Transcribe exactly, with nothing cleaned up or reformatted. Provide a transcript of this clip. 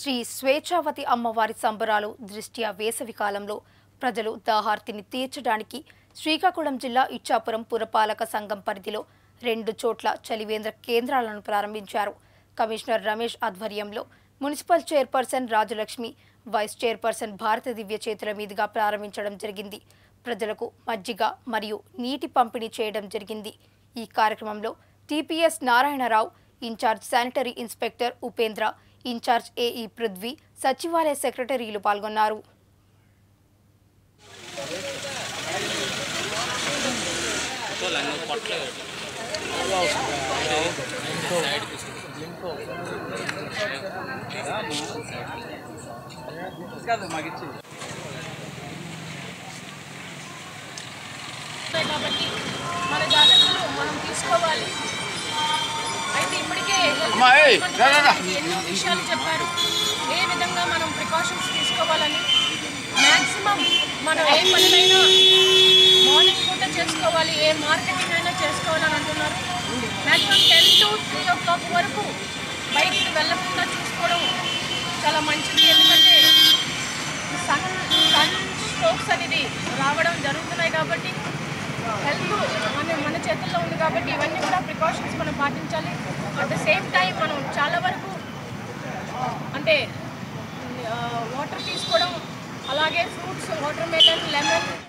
శ్రీ స్వేచ్ఛావతి అమ్మవారి సంబరాలు దృష్ట్యా వేసవి కాలంలో ప్రజలు దాహార్తిని తీర్చడానికి శ్రీకాకుళం జిల్లా ఇచ్చాపురం పురపాలక సంఘం పరిధిలో రెండు చోట్ల చలివేంద్ర కేంద్రాలను ప్రారంభించారు. కమిషనర్ రమేష్ ఆధ్వర్యంలో municipal chairperson Rajalakshmi, vice chairperson Bharata Divya చేతుల మీదుగా ప్రారంభించడం జరిగింది. ప్రజలకు మజ్జిగ మరియు నీటి పంపిణీ చేయడం జరిగింది. ఈ కార్యక్రమంలో TPS Narayanarao, in-charge sanitary inspector Upendra, in-charge AE Prithvi, सचिवालय सेक्रेटरीलु पाल्गोन्नारू. విషయాలు చెప్పారు. ఏ విధంగా మనం ప్రికాషన్స్ తీసుకోవాలని, మ్యాక్సిమం మనం ఏ పనులైనా మార్నింగ్ పూట చేసుకోవాలి, ఏ మార్కెటింగ్ అయినా చేసుకోవాలని అంటున్నారు. Maximum ten to three o'clock వరకు బయటికి వెళ్ళకుండా చూసుకోవడం చాలా మంచిది. ఎందుకంటే సన్ సన్ స్ట్రోక్స్ అనేది రావడం జరుగుతున్నాయి కాబట్టి హెల్త్ మన మన చేతుల్లో ఉంది. కాబట్టి ఇవన్నీ కూడా ప్రికాషన్స్ మనం పాటించాలి. అట్ ద సేమ్ టైం మనం చాలా వరకు అంటే వాటర్ తీసుకోవడం, అలాగే ఫ్రూట్స్, వాటర్ మెలన్, లెమన్